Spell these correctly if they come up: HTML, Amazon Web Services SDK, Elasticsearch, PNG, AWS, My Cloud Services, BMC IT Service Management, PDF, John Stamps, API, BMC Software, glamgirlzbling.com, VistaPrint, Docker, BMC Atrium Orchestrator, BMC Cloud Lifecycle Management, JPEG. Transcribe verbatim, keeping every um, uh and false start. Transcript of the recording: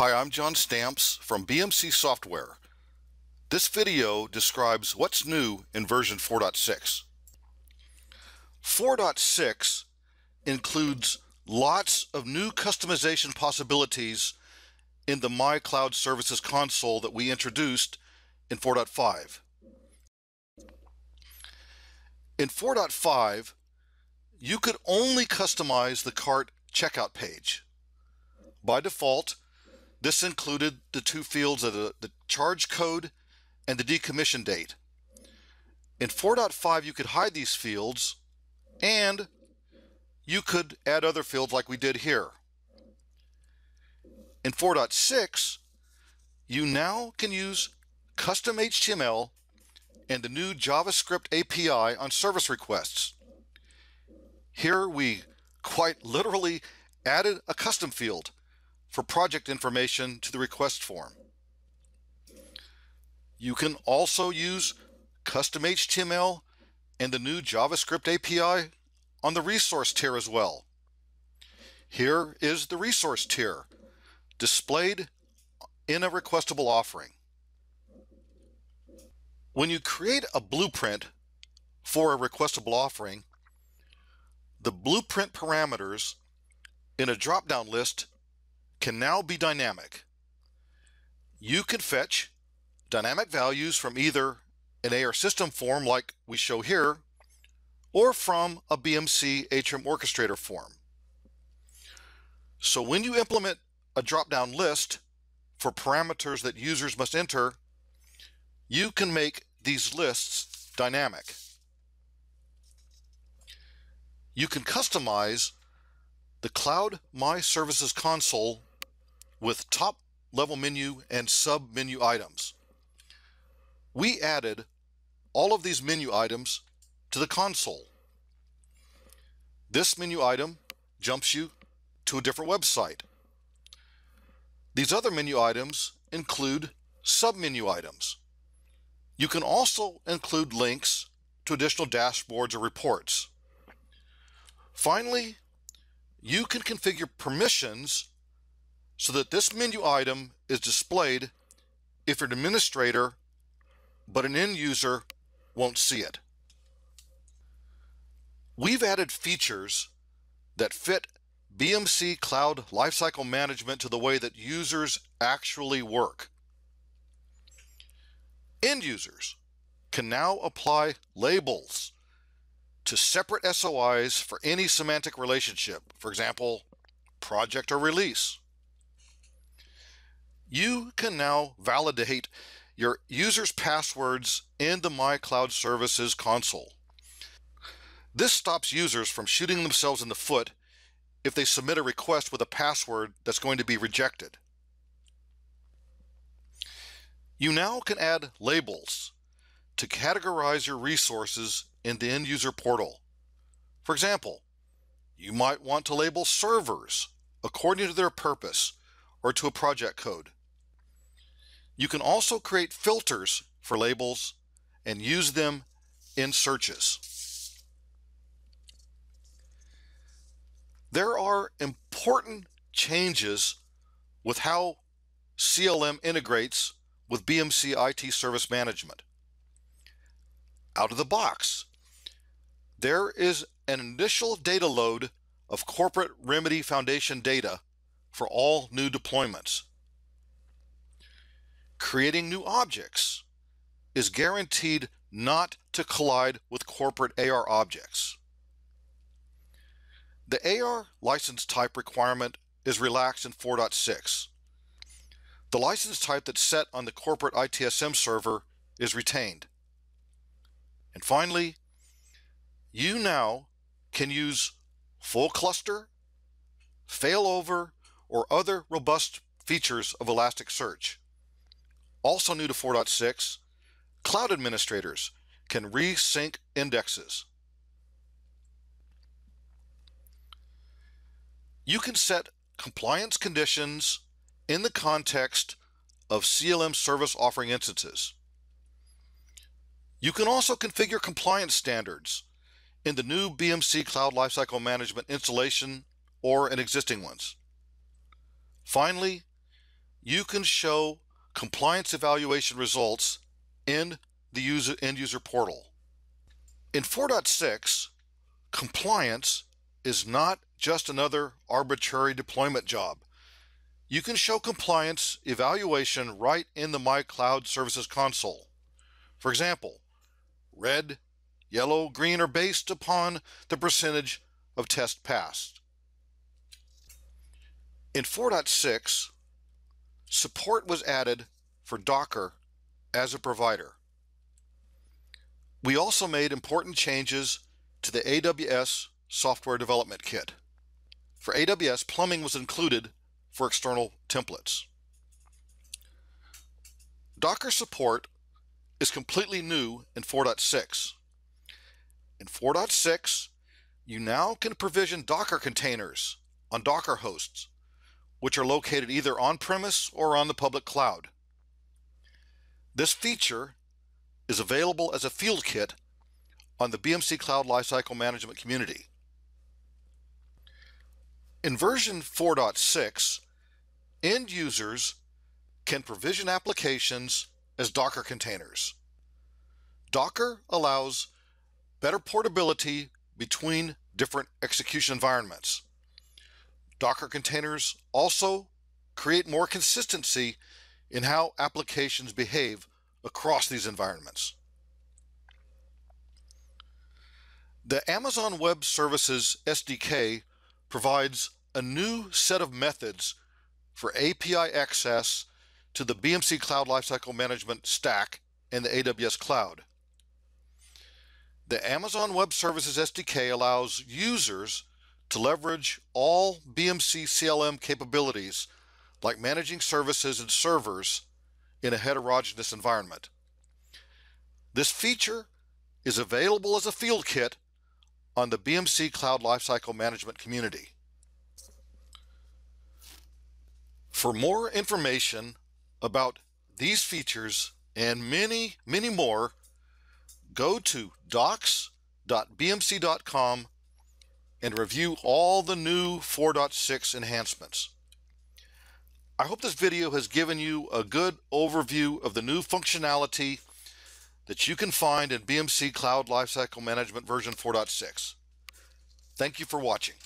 Hi, I'm John Stamps from B M C Software. This video describes what's new in version four point six. four point six includes lots of new customization possibilities in the My Cloud Services console that we introduced in four point five. In four point five, you could only customize the cart checkout page. By default, this included the two fields of the, the charge code and the decommission date. In four point five, you could hide these fields, and you could add other fields like we did here. In four point six, you now can use custom H T M L and the new JavaScript A P I on service requests. Here we quite literally added a custom field for project information to the request form. You can also use custom H T M L and the new JavaScript A P I on the resource tier as well. Here is the resource tier displayed in a requestable offering. When you create a blueprint for a requestable offering, the blueprint parameters in a drop-down list can now be dynamic. You can fetch dynamic values from either an A R system form like we show here, or from a B M C Atrium Orchestrator form. So when you implement a drop-down list for parameters that users must enter, you can make these lists dynamic. You can customize the Cloud My Services console with top-level menu and sub-menu items. We added all of these menu items to the console. This menu item jumps you to a different website. These other menu items include sub-menu items. You can also include links to additional dashboards or reports. Finally, you can configure permissions so that this menu item is displayed if you're an administrator, but an end user won't see it. We've added features that fit B M C Cloud Lifecycle Management to the way that users actually work. End users can now apply labels to separate S O Is for any semantic relationship, for example, project or release. You can now validate your users' passwords in the My Cloud Services console. This stops users from shooting themselves in the foot if they submit a request with a password that's going to be rejected. You now can add labels to categorize your resources in the end user portal. For example, you might want to label servers according to their purpose or to a project code. You can also create filters for labels and use them in searches. There are important changes with how C L M integrates with B M C I T Service Management. Out of the box, there is an initial data load of corporate remedy foundation data for all new deployments. Creating new objects is guaranteed not to collide with corporate A R objects. The A R license type requirement is relaxed in four point six. The license type that's set on the corporate I T S M server is retained. And finally, you now can use full cluster, failover, or other robust features of Elasticsearch. Also new to four point six, cloud administrators can resync indexes. You can set compliance conditions in the context of C L M service offering instances. You can also configure compliance standards in the new B M C Cloud Lifecycle Management installation or in existing ones. Finally, you can show compliance evaluation results in the user, end user portal. In four point six, compliance is not just another arbitrary deployment job. You can show compliance evaluation right in the My Cloud Services console. For example, red, yellow, green are based upon the percentage of tests passed. In four point six, support was added for Docker as a provider. We also made important changes to the A W S software development kit. For A W S, plumbing was included for external templates. Docker support is completely new in four point six. In four point six, you now can provision Docker containers on Docker hosts, which are located either on-premise or on the public cloud. This feature is available as a field kit on the B M C Cloud Lifecycle Management community. In version four point six, end users can provision applications as Docker containers. Docker allows better portability between different execution environments. Docker containers also create more consistency in how applications behave across these environments. The Amazon Web Services S D K provides a new set of methods for A P I access to the B M C Cloud Lifecycle Management stack and the A W S Cloud. The Amazon Web Services S D K allows users to leverage all B M C C L M capabilities, like managing services and servers in a heterogeneous environment. This feature is available as a field kit on the B M C Cloud Lifecycle Management community. For more information about these features and many, many more, go to docs dot b m c dot com and review all the new four point six enhancements. I hope this video has given you a good overview of the new functionality that you can find in B M C Cloud Lifecycle Management version four point six. Thank you for watching.